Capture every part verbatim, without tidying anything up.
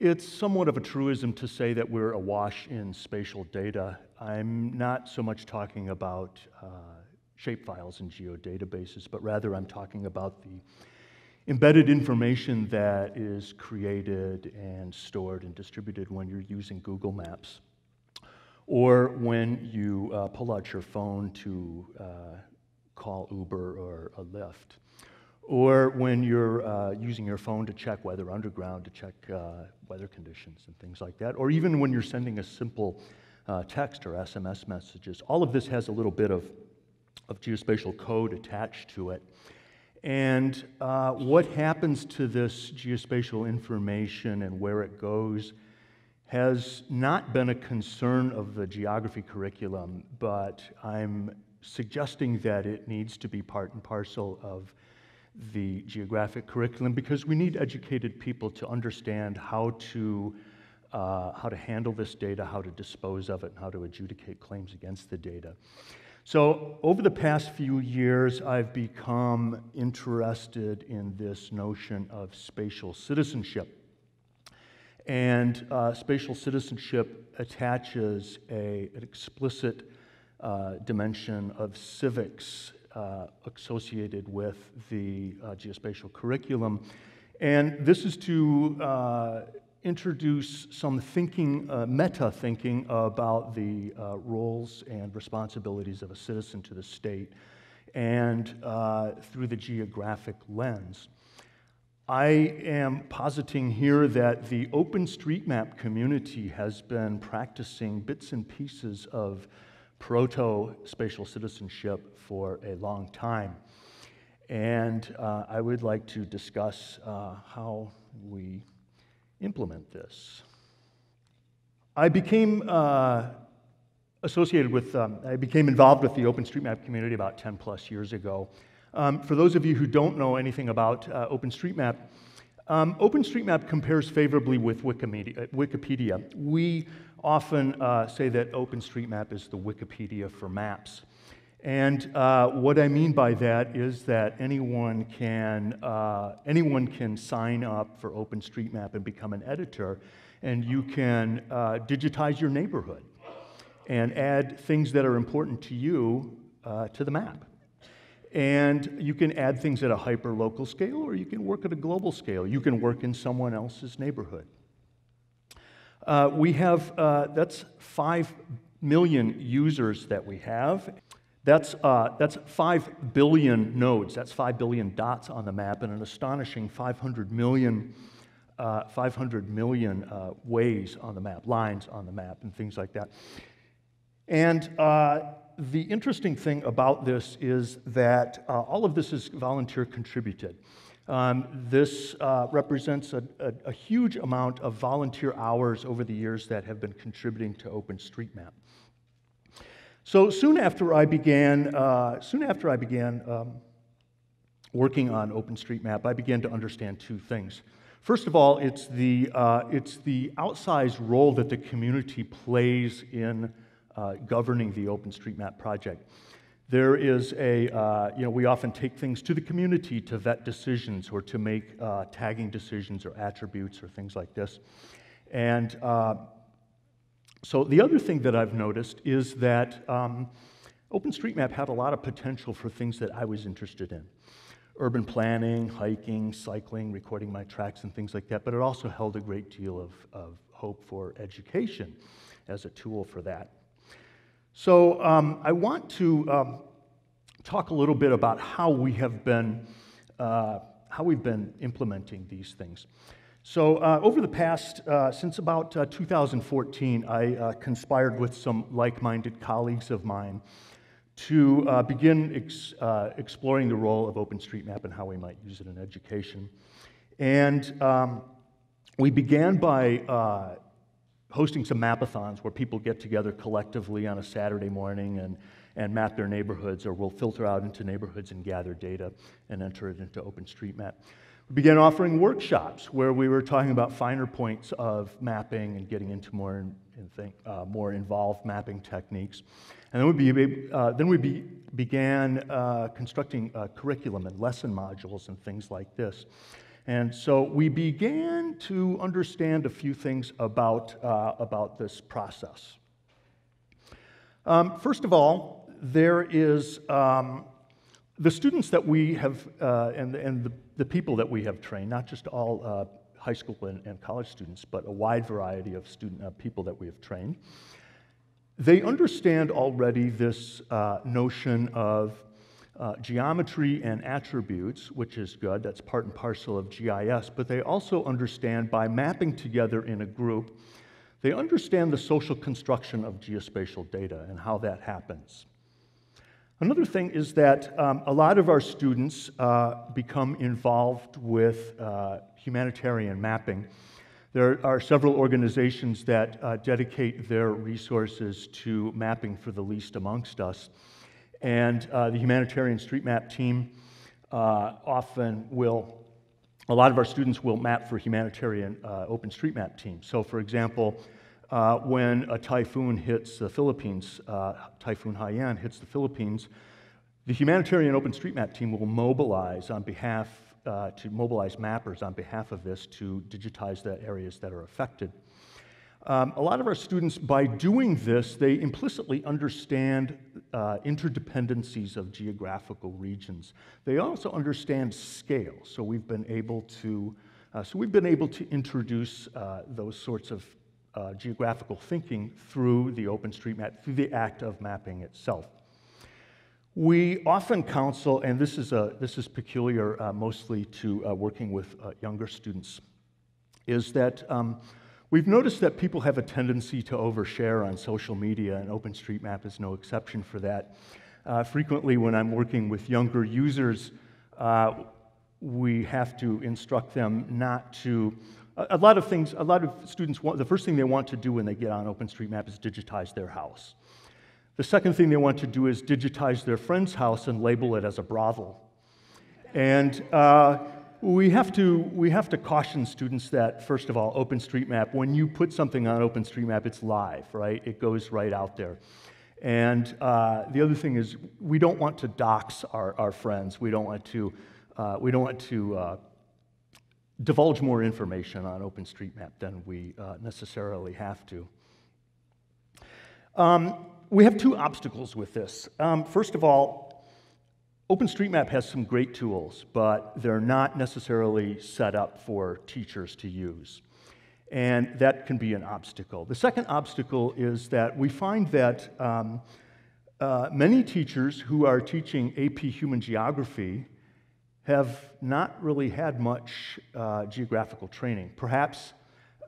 It's somewhat of a truism to say that we're awash in spatial data. I'm not so much talking about uh, shapefiles in geodatabases, but rather I'm talking about the embedded information that is created and stored and distributed when you're using Google Maps, or when you uh, pull out your phone to uh, call Uber or a Lyft, or when you're uh, using your phone to check weather underground, to check uh, weather conditions and things like that, or even when you're sending a simple uh, text or S M S messages. All of this has a little bit of, of geospatial code attached to it. And uh, what happens to this geospatial information and where it goes has not been a concern of the geography curriculum, but I'm suggesting that it needs to be part and parcel of the geographic curriculum, because we need educated people to understand how to, uh, how to handle this data, how to dispose of it, and how to adjudicate claims against the data. So over the past few years, I've become interested in this notion of spatial citizenship. And uh, spatial citizenship attaches a, an explicit uh, dimension of civics uh, associated with the uh, geospatial curriculum. And this is to uh, introduce some thinking, uh, meta thinking about the uh, roles and responsibilities of a citizen to the state, and uh, through the geographic lens. I am positing here that the OpenStreetMap community has been practicing bits and pieces of proto-spatial citizenship for a long time. And uh, I would like to discuss uh, how we implement this. I became uh, associated with, um, I became involved with the OpenStreetMap community about ten plus years ago. Um, for those of you who don't know anything about uh, OpenStreetMap, um, OpenStreetMap compares favorably with Wikimedia, Wikipedia. We often uh, say that OpenStreetMap is the Wikipedia for maps. And uh, what I mean by that is that anyone can, uh, anyone can sign up for OpenStreetMap and become an editor, and you can uh, digitize your neighborhood and add things that are important to you uh, to the map. And you can add things at a hyper-local scale, or you can work at a global scale. You can work in someone else's neighborhood. Uh, we have, uh, that's five million users that we have. That's, uh, that's five billion nodes, that's five billion dots on the map, and an astonishing five hundred million, uh, five hundred million uh, ways on the map, lines on the map, and things like that. And uh, the interesting thing about this is that uh, all of this is volunteer contributed. Um, this uh, represents a, a, a huge amount of volunteer hours over the years that have been contributing to OpenStreetMap. So soon after I began, uh, soon after I began um, working on OpenStreetMap, I began to understand two things. First of all, it's the uh, it's the outsized role that the community plays in uh, governing the OpenStreetMap project. There is a uh, you know we often take things to the community to vet decisions, or to make uh, tagging decisions or attributes or things like this, and. Uh, So the other thing that I've noticed is that um, OpenStreetMap had a lot of potential for things that I was interested in. Urban planning, hiking, cycling, recording my tracks and things like that, but it also held a great deal of, of hope for education as a tool for that. So um, I want to um, talk a little bit about how we have been, uh, how we've been implementing these things. So uh, over the past, uh, since about uh, two thousand fourteen, I uh, conspired with some like-minded colleagues of mine to uh, begin ex uh, exploring the role of OpenStreetMap and how we might use it in education. And um, we began by uh, hosting some mapathons where people get together collectively on a Saturday morning and, and map their neighborhoods, or we'll filter out into neighborhoods and gather data and enter it into OpenStreetMap. We began offering workshops where we were talking about finer points of mapping and getting into more, in, in think, uh, more involved mapping techniques. And then we, be, uh, then we be, began uh, constructing uh, curriculum and lesson modules and things like this. And so we began to understand a few things about, uh, about this process. Um, first of all, there is um, the students that we have, uh, and, and the, the people that we have trained, not just all uh, high school and, and college students, but a wide variety of student uh, people that we have trained, they understand already this uh, notion of Uh, geometry and attributes, which is good, that's part and parcel of G I S, but they also understand by mapping together in a group, they understand the social construction of geospatial data and how that happens. Another thing is that um, a lot of our students uh, become involved with uh, humanitarian mapping. There are several organizations that uh, dedicate their resources to mapping for the least amongst us. And uh, the humanitarian street map team uh, often will, a lot of our students will map for humanitarian uh, OpenStreetMap teams. So for example, uh, when a typhoon hits the Philippines, uh, Typhoon Haiyan hits the Philippines, the humanitarian OpenStreetMap team will mobilize on behalf, uh, to mobilize mappers on behalf of this to digitize the areas that are affected. Um, a lot of our students, by doing this, they implicitly understand uh, interdependencies of geographical regions. They also understand scale, so we've been able to, uh, so we've been able to introduce uh, those sorts of uh, geographical thinking through the OpenStreetMap, through the act of mapping itself. We often counsel, and this is a this is peculiar uh, mostly to uh, working with uh, younger students, is that. Um, We've noticed that people have a tendency to overshare on social media, and OpenStreetMap is no exception for that. Uh, frequently, when I'm working with younger users, uh, we have to instruct them not to, a, a lot of things, a lot of students want, the first thing they want to do when they get on OpenStreetMap is digitize their house. The second thing they want to do is digitize their friend's house and label it as a brothel. And, uh, We have to, we have to caution students that, first of all, OpenStreetMap, when you put something on OpenStreetMap, it's live, right? It goes right out there. And uh, the other thing is, we don't want to dox our, our friends. We don't want to, uh, we don't want to uh, divulge more information on OpenStreetMap than we uh, necessarily have to. Um, we have two obstacles with this. Um, first of all, OpenStreetMap has some great tools, but they're not necessarily set up for teachers to use. And that can be an obstacle. The second obstacle is that we find that um, uh, many teachers who are teaching A P Human Geography have not really had much uh, geographical training. Perhaps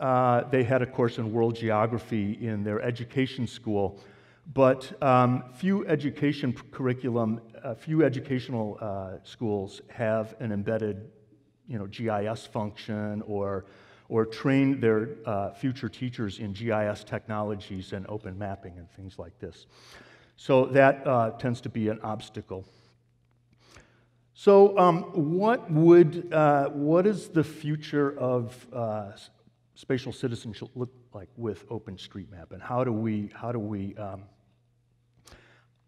uh, they had a course in World Geography in their education school, but um, few education curriculum, uh, few educational uh, schools have an embedded, you know, G I S function or, or train their uh, future teachers in G I S technologies and open mapping and things like this. So that uh, tends to be an obstacle. So um, what would, uh, what is the future of uh, spatial citizenship look like with OpenStreetMap, and how do we, how do we, um,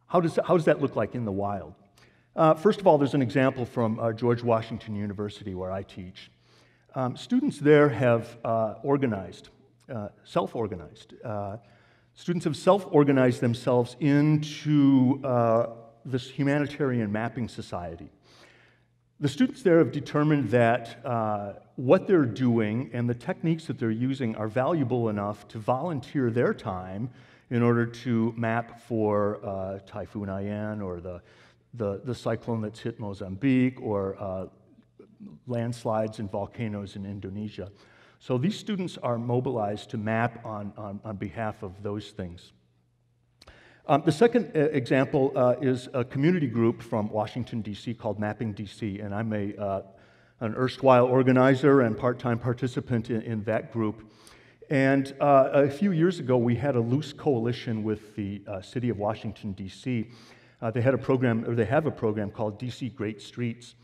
how does how does that look like in the wild? Uh, first of all, there's an example from uh, George Washington University where I teach. Um, students there have uh, organized, uh, self-organized. Uh, students have self-organized themselves into uh, this humanitarian mapping society. The students there have determined that uh, what they're doing and the techniques that they're using are valuable enough to volunteer their time in order to map for uh, Typhoon Haiyan or the, the, the cyclone that's hit Mozambique or uh, landslides and volcanoes in Indonesia. So these students are mobilized to map on, on, on behalf of those things. Um, the second example uh, is a community group from Washington, D C called Mapping D C, and I'm a, uh, an erstwhile organizer and part-time participant in, in that group. And uh, a few years ago, we had a loose coalition with the uh, city of Washington, D C. Uh, they had a program, or they have a program called D C Great Streets,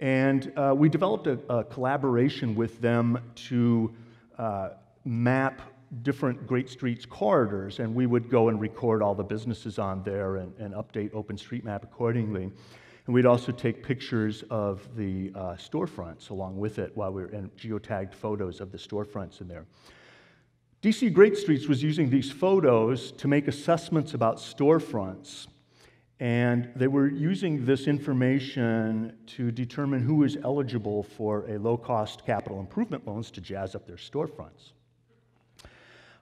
and uh, we developed a, a collaboration with them to uh, map different Great Streets corridors, and we would go and record all the businesses on there and, and update OpenStreetMap accordingly. And we'd also take pictures of the uh, storefronts along with it while we were in geotagged photos of the storefronts in there. D C. Great Streets was using these photos to make assessments about storefronts. And they were using this information to determine who is eligible for a low-cost capital improvement loans to jazz up their storefronts.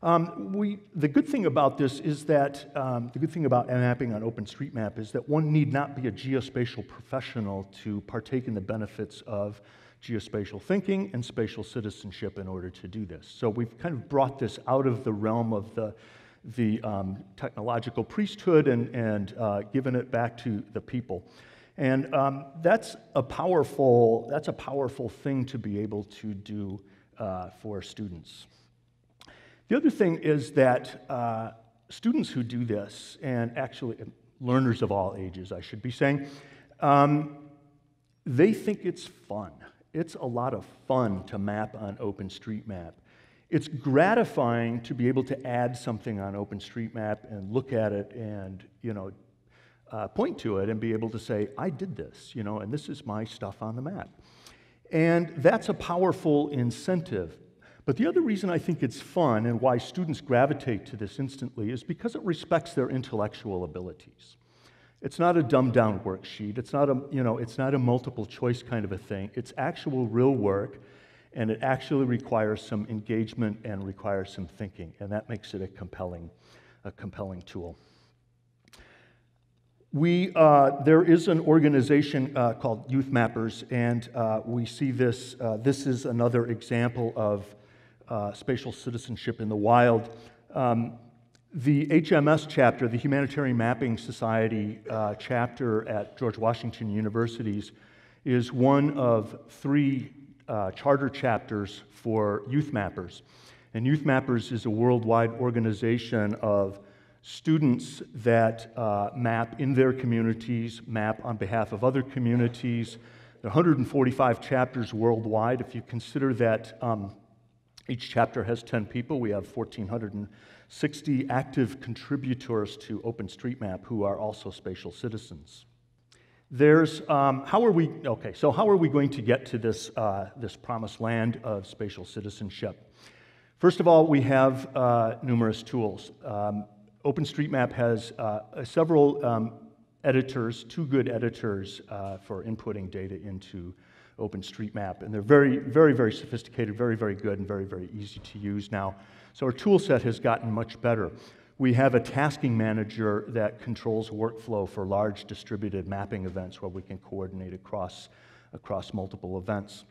Um, we, the good thing about this is that, um, the good thing about mapping on OpenStreetMap is that one need not be a geospatial professional to partake in the benefits of geospatial thinking and spatial citizenship in order to do this. So we've kind of brought this out of the realm of the, the um, technological priesthood and, and uh, given it back to the people. And um, that's, a powerful, that's a powerful thing to be able to do uh, for students. The other thing is that uh, students who do this, and actually learners of all ages, I should be saying, um, they think it's fun. It's a lot of fun to map on OpenStreetMap. It's gratifying to be able to add something on OpenStreetMap and look at it and, you know, uh, point to it and be able to say, I did this, you know, and this is my stuff on the map. And that's a powerful incentive. But the other reason I think it's fun and why students gravitate to this instantly is because it respects their intellectual abilities. It's not a dumbed-down worksheet. It's not a, you know, it's not a multiple-choice kind of a thing. It's actual real work, and it actually requires some engagement and requires some thinking, and that makes it a compelling, a compelling tool. We, uh, there is an organization uh, called Youth Mappers, and uh, we see this. Uh, this is another example of Uh, spatial citizenship in the wild. Um, the H M S chapter, the Humanitarian Mapping Society uh, chapter at George Washington University, is one of three uh, charter chapters for Youth Mappers. And Youth Mappers is a worldwide organization of students that uh, map in their communities, map on behalf of other communities. There are one hundred forty-five chapters worldwide. If you consider that um, each chapter has ten people. We have one thousand four hundred sixty active contributors to OpenStreetMap who are also spatial citizens. There's, um, how are we, okay, so how are we going to get to this, uh, this promised land of spatial citizenship? First of all, we have uh, numerous tools. Um, OpenStreetMap has uh, several um, editors, two good editors uh, for inputting data into OpenStreetMap, and they're very, very, very sophisticated, very, very good, and very, very easy to use now. So our tool set has gotten much better. We have a tasking manager that controls workflow for large distributed mapping events where we can coordinate across, across multiple events.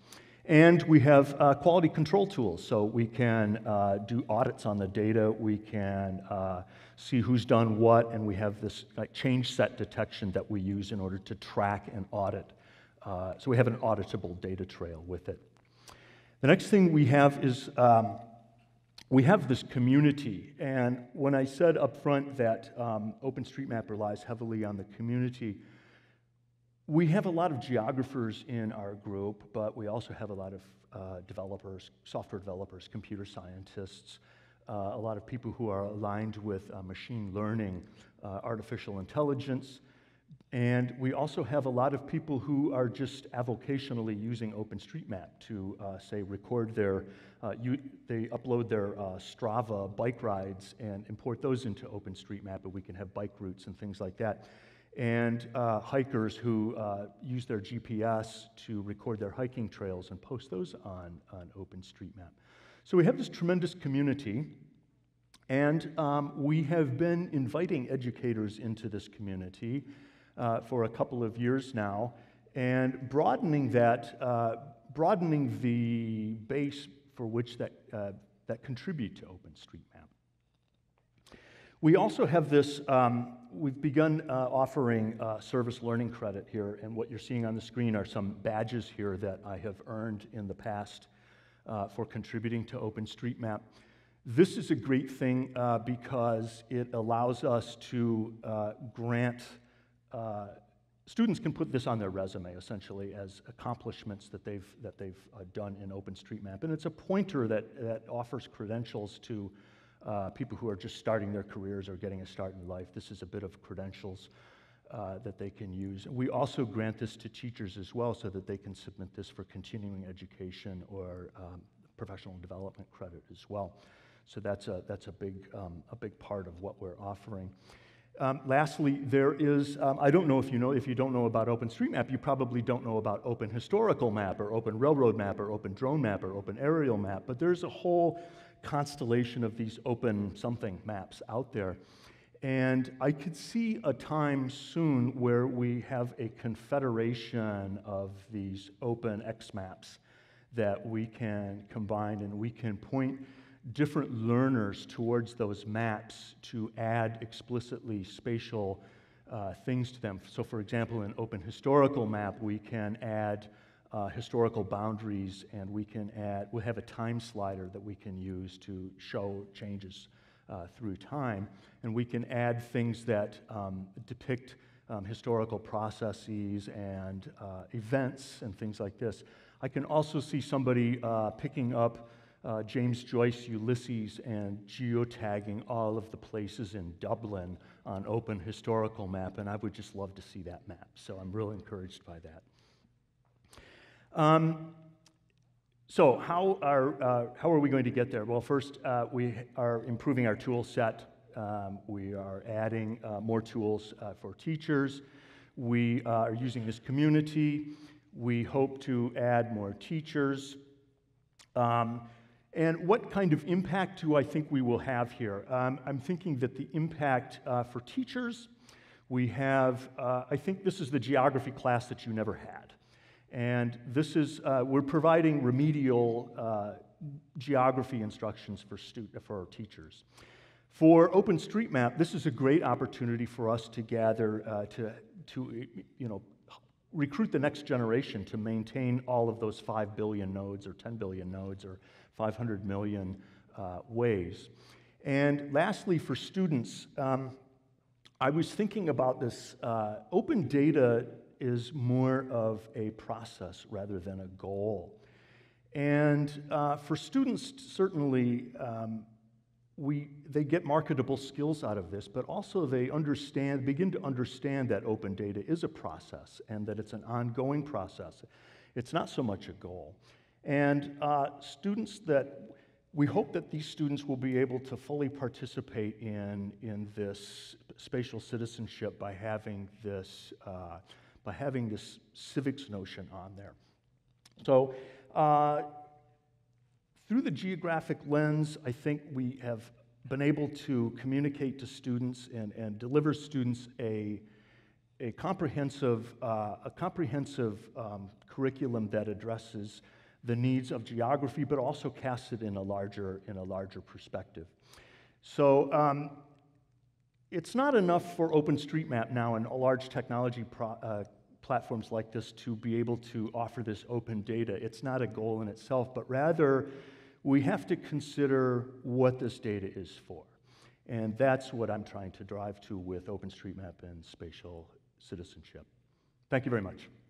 And we have uh, quality control tools, so we can uh, do audits on the data, we can uh, see who's done what, and we have this like, change set detection that we use in order to track and audit. Uh, so we have an auditable data trail with it. The next thing we have is um, we have this community. And when I said up front that um, OpenStreetMap relies heavily on the community, we have a lot of geographers in our group, but we also have a lot of uh, developers, software developers, computer scientists, uh, a lot of people who are aligned with uh, machine learning, uh, artificial intelligence. And we also have a lot of people who are just avocationally using OpenStreetMap to, uh, say, record their, uh, you, they upload their uh, Strava bike rides and import those into OpenStreetMap, and we can have bike routes and things like that. And uh, hikers who uh, use their G P S to record their hiking trails and post those on, on OpenStreetMap. So we have this tremendous community, and um, we have been inviting educators into this community Uh, for a couple of years now, and broadening that, uh, broadening the base for which that, uh, that contribute to OpenStreetMap. We also have this, um, we've begun uh, offering uh, service learning credit here, and what you're seeing on the screen are some badges here that I have earned in the past uh, for contributing to OpenStreetMap. This is a great thing uh, because it allows us to uh, grant Uh, students can put this on their resume, essentially, as accomplishments that they've, that they've uh, done in OpenStreetMap. And it's a pointer that, that offers credentials to uh, people who are just starting their careers or getting a start in life. This is a bit of credentials. Uh, that they can use. We also grant this to teachers as well so that they can submit this for continuing education or um, professional development credit as well. So that's a, that's a, big, um, a big part of what we're offering. Um, lastly, there is, um, I don't know if you know, if you don't know about OpenStreetMap, you probably don't know about OpenHistoricalMap or OpenRailroadMap or OpenDroneMap or OpenAerialMap, but there's a whole constellation of these open something maps out there. And I could see a time soon where we have a confederation of these open X maps that we can combine, and we can point different learners towards those maps to add explicitly spatial uh, things to them. So for example, in open historical map, we can add uh, historical boundaries, and we can add, we have a time slider that we can use to show changes Uh, through time, and we can add things that um, depict um, historical processes and uh, events and things like this. I can also see somebody uh, picking up uh, James Joyce, Ulysses, and geotagging all of the places in Dublin on open historical map, and I would just love to see that map, so I'm really encouraged by that. Um, So how are, uh, how are we going to get there? Well, first, uh, we are improving our tool set. Um, we are adding uh, more tools uh, for teachers. We uh, are using this community. We hope to add more teachers. Um, and what kind of impact do I think we will have here? Um, I'm thinking that the impact uh, for teachers, we have, uh, I think this is the geography class that you never had. And this is, uh, we're providing remedial uh, geography instructions for, for our teachers. For OpenStreetMap, this is a great opportunity for us to gather, uh, to, to, you know, recruit the next generation to maintain all of those five billion nodes or ten billion nodes or five hundred million uh, ways. And lastly, for students, um, I was thinking about this uh, open data is more of a process rather than a goal. And uh, for students, certainly, um, we, they get marketable skills out of this, but also they understand, begin to understand that open data is a process and that it's an ongoing process. It's not so much a goal. And uh, students that, we hope that these students will be able to fully participate in, in this spatial citizenship by having this uh, by having this civics notion on there. So uh, through the geographic lens, I think we have been able to communicate to students and, and deliver students a, a comprehensive, uh, a comprehensive um, curriculum that addresses the needs of geography, but also casts it in a larger, in a larger perspective. So, um, it's not enough for OpenStreetMap now and large technology pro uh, platforms like this to be able to offer this open data. It's not a goal in itself, but rather we have to consider what this data is for. And that's what I'm trying to drive to with OpenStreetMap and spatial citizenship. Thank you very much.